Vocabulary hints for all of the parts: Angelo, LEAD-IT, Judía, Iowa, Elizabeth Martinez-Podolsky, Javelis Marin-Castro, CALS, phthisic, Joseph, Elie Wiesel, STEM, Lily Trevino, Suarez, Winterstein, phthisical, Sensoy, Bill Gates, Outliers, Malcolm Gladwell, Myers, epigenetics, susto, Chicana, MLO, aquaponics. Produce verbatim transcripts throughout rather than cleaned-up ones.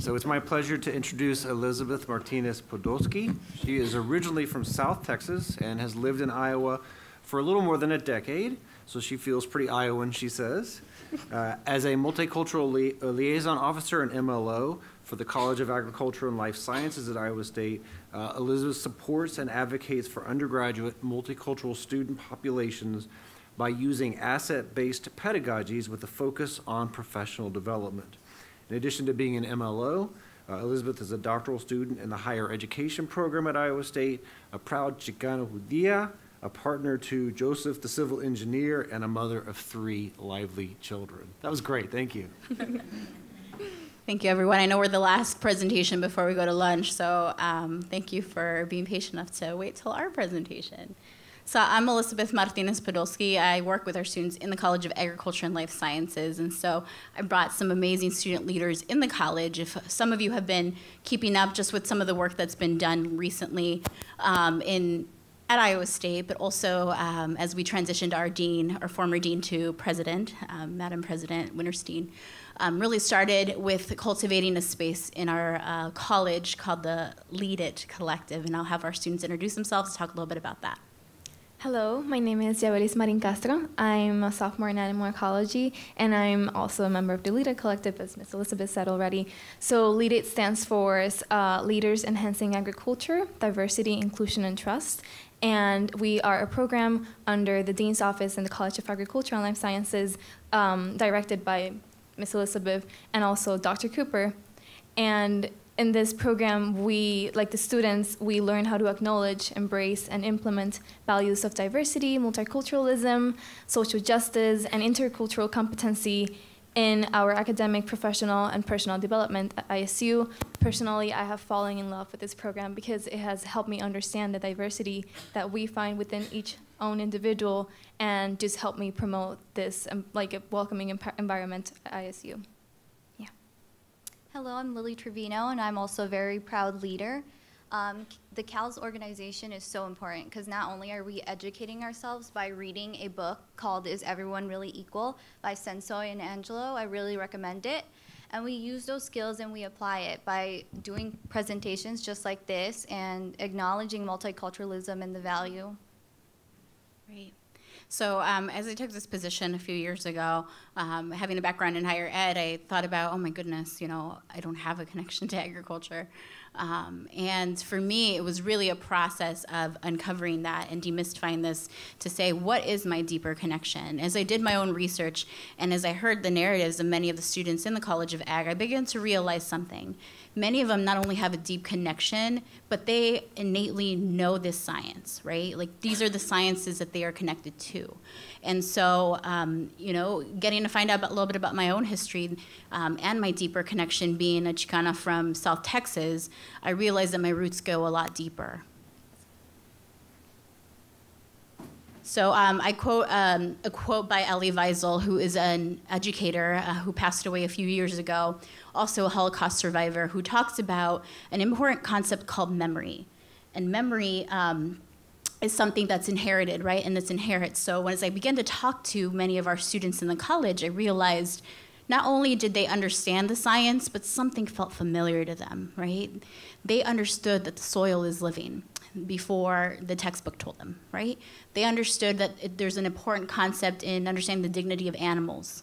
So it's my pleasure to introduce Elizabeth Martinez-Podolsky. She is originally from South Texas and has lived in Iowa for a little more than a decade, so she feels pretty Iowan, she says. Uh, as a multicultural li a liaison officer and M L O for the College of Agriculture and Life Sciences at Iowa State, uh, Elizabeth supports and advocates for undergraduate multicultural student populations by using asset-based pedagogies with a focus on professional development. In addition to being an M L O, uh, Elizabeth is a doctoral student in the higher education program at Iowa State, a proud Chicana Judía, a partner to Joseph, the civil engineer, and a mother of three lively children. That was great. Thank you. Thank you, everyone. I know we're the last presentation before we go to lunch, so um, thank you for being patient enough to wait till our presentation. So I'm Elizabeth Martinez-Podolsky. I work with our students in the College of Agriculture and Life Sciences, and so I brought some amazing student leaders in the college. If some of you have been keeping up just with some of the work that's been done recently um, in at Iowa State, but also um, as we transitioned our dean, our former dean to president, um, Madam President Winterstein, um, really started with cultivating a space in our uh, college called the LEAD-IT Collective, and I'll have our students introduce themselves, talk a little bit about that. Hello, my name is Javelis Marin-Castro. I'm a sophomore in animal ecology, and I'm also a member of the LEAD-IT Collective, as Miz Elizabeth said already. So LEAD-IT stands for uh, Leaders Enhancing Agriculture, Diversity, Inclusion, and Trust. And we are a program under the Dean's Office in the College of Agriculture and Life Sciences, um, directed by Miz Elizabeth and also Doctor Cooper. And in this program, we, like the students, we learn how to acknowledge, embrace, and implement values of diversity, multiculturalism, social justice, and intercultural competency in our academic, professional, and personal development at I S U. Personally, I have fallen in love with this program because it has helped me understand the diversity that we find within each own individual and just helped me promote this um, like a welcoming environment at I S U. Yeah. Hello, I'm Lily Trevino, and I'm also a very proud leader. Um, the CALS organization is so important because not only are we educating ourselves by reading a book called Is Everyone Really Equal by Sensoy and Angelo, I really recommend it, and we use those skills and we apply it by doing presentations just like this and acknowledging multiculturalism and the value. Great. So um, as I took this position a few years ago, um, having a background in higher ed, I thought about, oh my goodness, you know, I don't have a connection to agriculture. Um, and for me, it was really a process of uncovering that and demystifying this to say, what is my deeper connection? As I did my own research and as I heard the narratives of many of the students in the College of Ag, I began to realize something. Many of them not only have a deep connection, but they innately know this science, right? Like, these are the sciences that they are connected to. And so, um, you know, getting to find out a little bit about my own history um, and my deeper connection being a Chicana from South Texas, I realized that my roots go a lot deeper. So um, I quote um, a quote by Elie Wiesel, who is an educator uh, who passed away a few years ago, also a Holocaust survivor, who talks about an important concept called memory. And memory um, is something that's inherited, right? And it's inherent. So as I began to talk to many of our students in the college, I realized not only did they understand the science, but something felt familiar to them, right? They understood that the soil is living before the textbook told them, right? They understood that it, there's an important concept in understanding the dignity of animals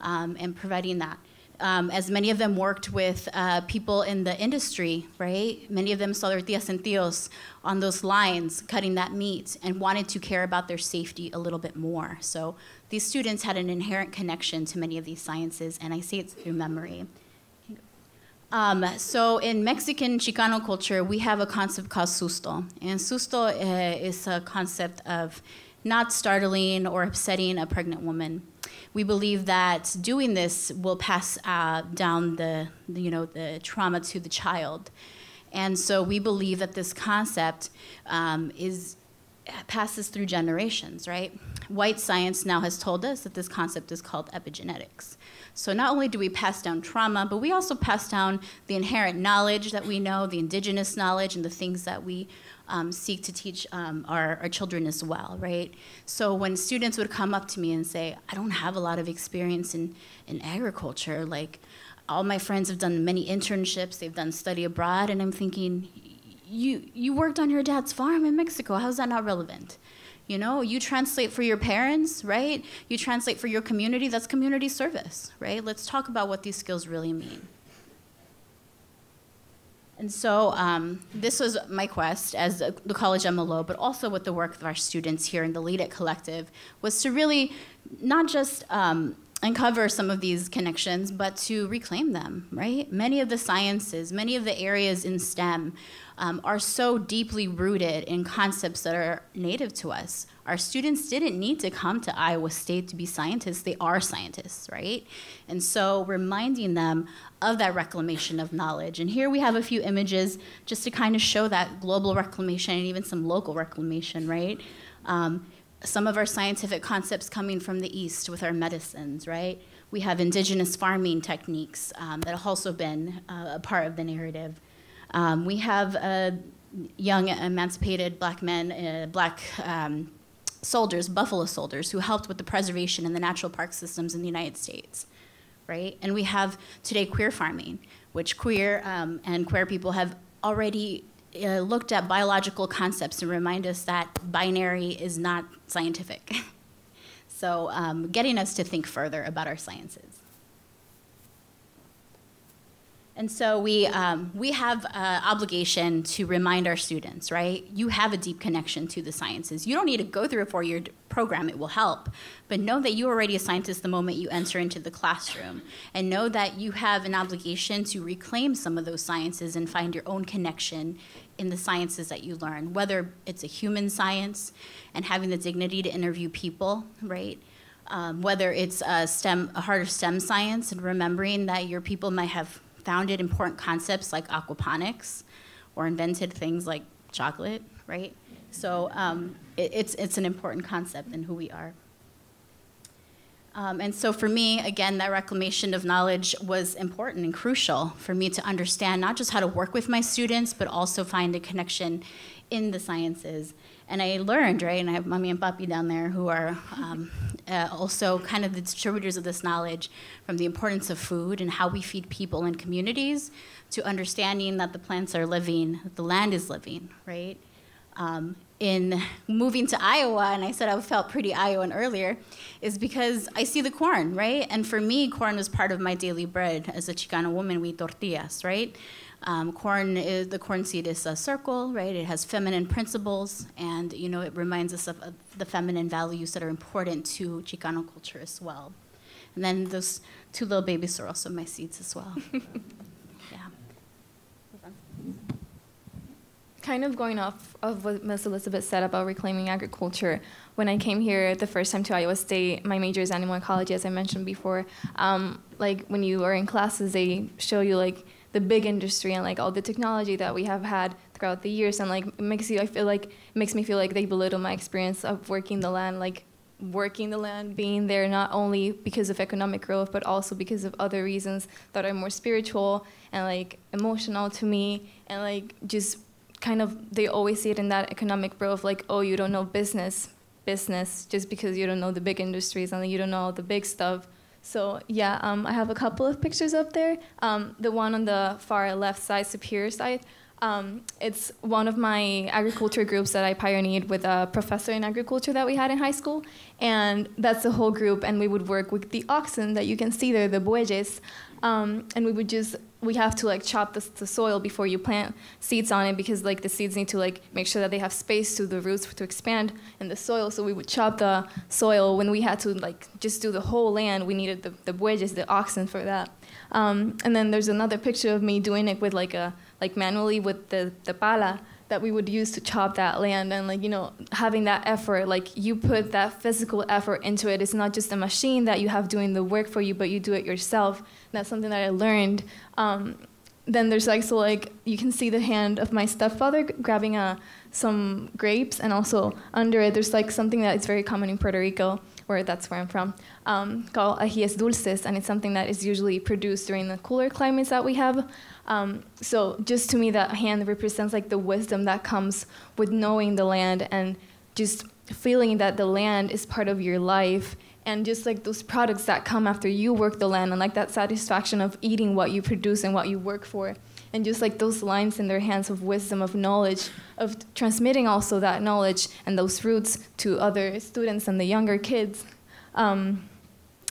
um, and providing that. Um, as many of them worked with uh, people in the industry, right? Many of them saw their tías and tíos on those lines cutting that meat and wanted to care about their safety a little bit more. So these students had an inherent connection to many of these sciences, and I see it through memory. Um, so in Mexican Chicano culture, we have a concept called susto. And susto uh, is a concept of not startling or upsetting a pregnant woman. We believe that doing this will pass uh, down the, the, you know, the trauma to the child. And so we believe that this concept um, is, passes through generations, right? White science now has told us that this concept is called epigenetics. So not only do we pass down trauma, but we also pass down the inherent knowledge that we know, the indigenous knowledge, and the things that we um, seek to teach um, our, our children as well, right? So when students would come up to me and say, I don't have a lot of experience in, in agriculture, like all my friends have done many internships, they've done study abroad, and I'm thinking, you, you worked on your dad's farm in Mexico, how's that not relevant? You know, you translate for your parents, right? You translate for your community, that's community service, right? Let's talk about what these skills really mean. And so um, this was my quest as the, the College M L O, but also with the work of our students here in the LEAD-IT Collective, was to really not just um, uncover some of these connections, but to reclaim them, right? Many of the sciences, many of the areas in STEM um, are so deeply rooted in concepts that are native to us. Our students didn't need to come to Iowa State to be scientists, they are scientists, right? And so reminding them of that reclamation of knowledge. And here we have a few images just to kind of show that global reclamation and even some local reclamation, right? Um, Some of our scientific concepts coming from the East with our medicines, right? We have indigenous farming techniques um, that have also been uh, a part of the narrative. Um, we have uh, young emancipated black men, uh, black um, soldiers, buffalo soldiers, who helped with the preservation and the natural park systems in the United States, right? And we have today queer farming, which queer um, and queer people have already Uh, looked at biological concepts and remind us that binary is not scientific. So um, getting us to think further about our sciences. And so we, um, we have an obligation to remind our students, right? You have a deep connection to the sciences. You don't need to go through a four-year program, it will help. But know that you're already a scientist the moment you enter into the classroom. And know that you have an obligation to reclaim some of those sciences and find your own connection in the sciences that you learn, whether it's a human science and having the dignity to interview people, right? Um, whether it's a, STEM, a harder STEM science and remembering that your people might have founded important concepts like aquaponics or invented things like chocolate, right? So um, it, it's, it's an important concept in who we are. Um, and so for me, again, that reclamation of knowledge was important and crucial for me to understand not just how to work with my students, but also find a connection in the sciences. And I learned, right, and I have Mommy and Papi down there who are um, uh, also kind of the distributors of this knowledge, from the importance of food and how we feed people and communities to understanding that the plants are living, that the land is living, right? Um, in moving to Iowa, and I said I felt pretty Iowan earlier, is because I see the corn, right? And for me, corn was part of my daily bread. As a Chicana woman, we eat tortillas, right? Um, corn, is, the corn seed is a circle, right? It has feminine principles, and you know it reminds us of uh, the feminine values that are important to Chicano culture as well. And then those two little babies are also my seeds as well. Yeah. Kind of going off of what Miz Elizabeth said about reclaiming agriculture, when I came here the first time to Iowa State, my major is animal ecology, as I mentioned before. Um, like when you are in classes, they show you like the big industry and like all the technology that we have had throughout the years, and like it makes you, I feel like, it makes me feel like they belittle my experience of working the land, like working the land, being there not only because of economic growth, but also because of other reasons that are more spiritual and like emotional to me, and like just kind of, they always see it in that economic growth, like, oh, you don't know business, business, just because you don't know the big industries and you don't know all the big stuff. So yeah, um, I have a couple of pictures up there. Um, the one on the far left side, superior side, um, it's one of my agriculture groups that I pioneered with a professor in agriculture that we had in high school. And that's the whole group, and we would work with the oxen that you can see there, the bueyes. Um, and we would just, we have to like chop the, the soil before you plant seeds on it, because like the seeds need to like make sure that they have space to the roots to expand in the soil. So we would chop the soil when we had to like just do the whole land. We needed the, the bueyes, the oxen for that. Um, and then there's another picture of me doing it with like a, like manually with the, the pala that we would use to chop that land, and like, you know, having that effort, like you put that physical effort into it. It's not just a machine that you have doing the work for you, but you do it yourself. And that's something that I learned. Um, then there's like, so like, you can see the hand of my stepfather grabbing uh, some grapes, and also under it, there's like something that is very common in Puerto Rico, where that's where I'm from, um, called ajíes dulces, and it's something that is usually produced during the cooler climates that we have. Um, so just to me, that hand represents like the wisdom that comes with knowing the land and just feeling that the land is part of your life and just like those products that come after you work the land, and like that satisfaction of eating what you produce and what you work for, and just like those lines in their hands of wisdom, of knowledge, of transmitting also that knowledge and those roots to other students and the younger kids. Um,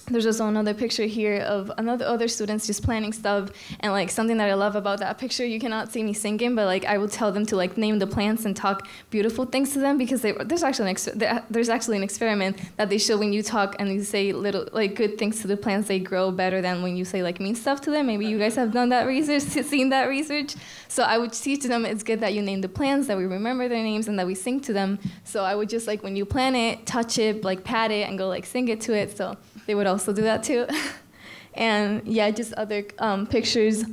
There's also another picture here of another other students just planning stuff, and like something that I love about that picture, you cannot see me singing, but like I will tell them to like name the plants and talk beautiful things to them, because they, there's actually an ex there's actually an experiment that they show when you talk and you say little like good things to the plants, they grow better than when you say like mean stuff to them. Maybe you guys have done that research, seen that research. So I would teach them it's good that you name the plants, that we remember their names, and that we sing to them. So I would just like when you plant it, touch it, like pat it, and go like sing it to it. So they would also do that too. And yeah, just other um, pictures.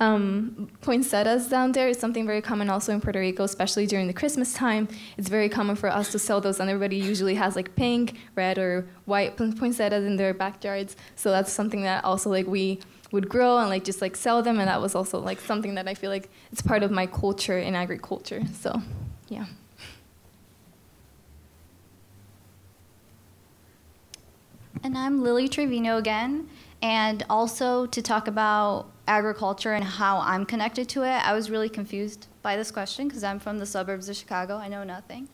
Um, poinsettias down there is something very common also in Puerto Rico, especially during the Christmas time. It's very common for us to sell those, and everybody usually has like pink, red, or white poinsettias in their backyards. So that's something that also like we would grow and like just like sell them, and that was also like something that I feel like it's part of my culture in agriculture. So yeah. And I'm Lily Trevino again, and also to talk about agriculture and how I'm connected to it. I was really confused by this question because I'm from the suburbs of Chicago. I know nothing.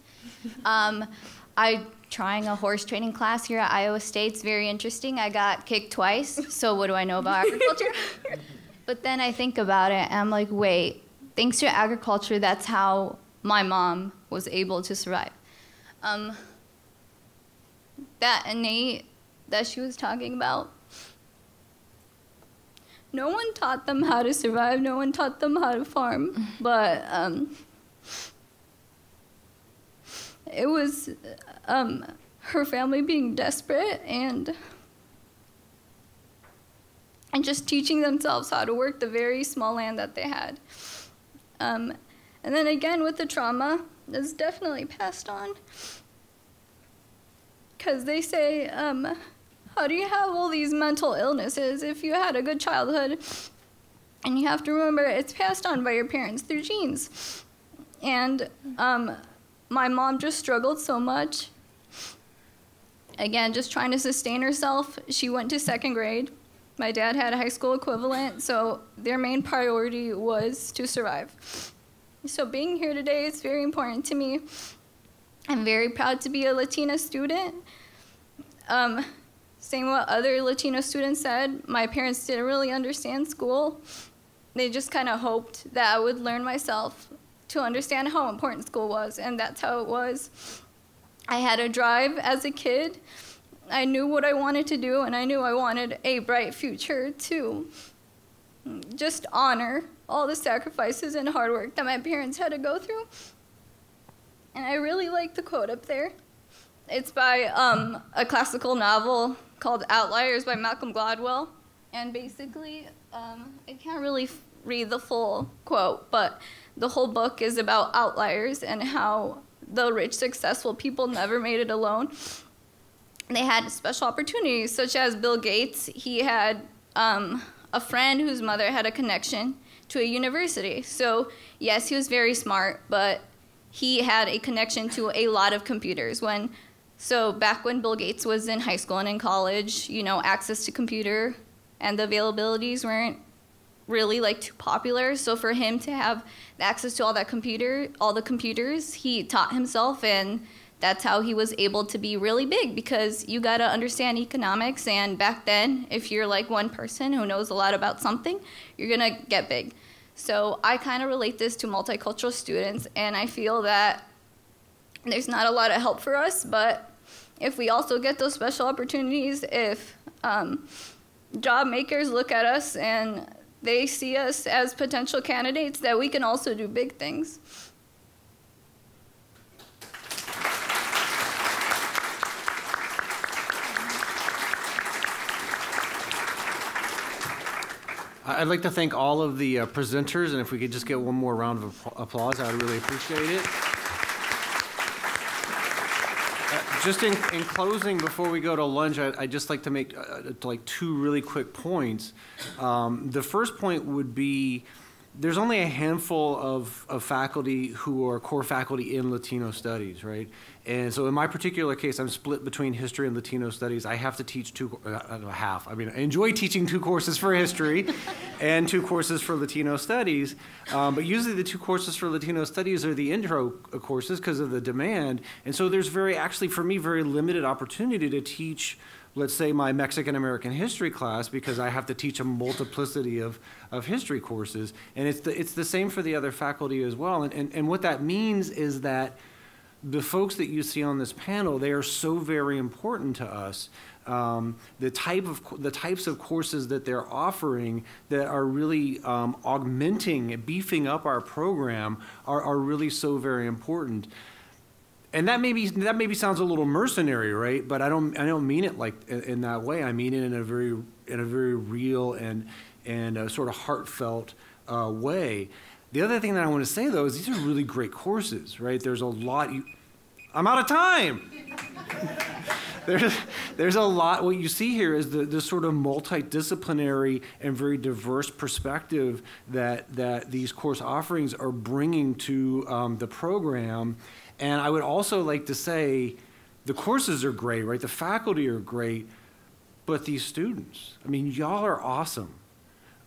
um, I'm trying a horse training class here at Iowa State. It's very interesting. I got kicked twice, so what do I know about agriculture? But then I think about it, and I'm like, wait, thanks to agriculture, that's how my mom was able to survive. Um, that innate... that she was talking about. No one taught them how to survive. No one taught them how to farm. But um, it was um, her family being desperate and and just teaching themselves how to work the very small land that they had. Um, and then again, with the trauma, it's definitely passed on. Because they say, um, how do you have all these mental illnesses if you had a good childhood? And you have to remember, it's passed on by your parents through genes. And um, my mom just struggled so much. Again, just trying to sustain herself. She went to second grade. My dad had a high school equivalent, so their main priority was to survive. So being here today is very important to me. I'm very proud to be a Latina student. Um, saying what other Latino students said, my parents didn't really understand school. They just kind of hoped that I would learn myself to understand how important school was, and that's how it was. I had a drive as a kid. I knew what I wanted to do, and I knew I wanted a bright future to just honor all the sacrifices and hard work that my parents had to go through. And I really like the quote up there. It's by um, a classical novel called Outliers by Malcolm Gladwell. And basically, um, I can't really f read the full quote, but the whole book is about outliers and how the rich, successful people never made it alone. They had special opportunities, such as Bill Gates. He had um, a friend whose mother had a connection to a university. So yes, he was very smart, but he had a connection to a lot of computers. When, so back when Bill Gates was in high school and in college, you know, access to computer and the availabilities weren't really like too popular. So for him to have access to all that computer, all the computers, he taught himself, and that's how he was able to be really big, because you gotta understand economics, and back then, if you're like one person who knows a lot about something, you're gonna get big. So I kind of relate this to multicultural students, and I feel that there's not a lot of help for us, but if we also get those special opportunities, if um, job makers look at us and they see us as potential candidates, that we can also do big things. I'd like to thank all of the uh, presenters, and if we could just get one more round of applause, I'd really appreciate it. Uh, just in, in closing, before we go to lunch, I, I'd just like to make uh, like two really quick points. Um, the first point would be there's only a handful of, of faculty who are core faculty in Latino studies, right? And so in my particular case, I'm split between history and Latino studies. I have to teach two, uh, I don't know, half. I mean, I enjoy teaching two courses for history and two courses for Latino studies. Um, but usually the two courses for Latino studies are the intro courses because of the demand. And so there's very, actually for me, very limited opportunity to teach, let's say, my Mexican American history class, because I have to teach a multiplicity of, of history courses. And it's the, it's the same for the other faculty as well. And, and, and what that means is that the folks that you see on this panel, they are so very important to us. Um, the, type of, the types of courses that they're offering that are really um, augmenting and beefing up our program are, are really so very important. And that maybe that maybe sounds a little mercenary, right? But I don't I don't mean it like in, in that way. I mean it in a very in a very real and and a sort of heartfelt uh, way. The other thing that I want to say though is these are really great courses, right? There's a lot. You, I'm out of time. There's, there's a lot. What you see here is the, the sort of multidisciplinary and very diverse perspective that that these course offerings are bringing to um, the program. And I would also like to say the courses are great, right? The faculty are great, but these students, I mean, y'all are awesome.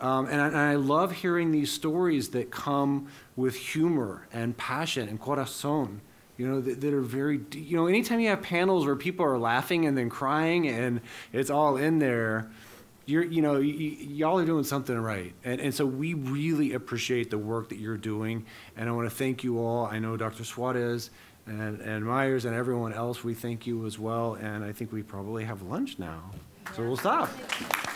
Um, and, I, and I love hearing these stories that come with humor and passion and corazon, you know, that, that are very, you know, anytime you have panels where people are laughing and then crying and it's all in there, you're, you know, y'all are doing something right. And, and so we really appreciate the work that you're doing. And I want to thank you all. I know Doctor Suarez and, and Myers and everyone else, we thank you as well. And I think we probably have lunch now. So we'll stop.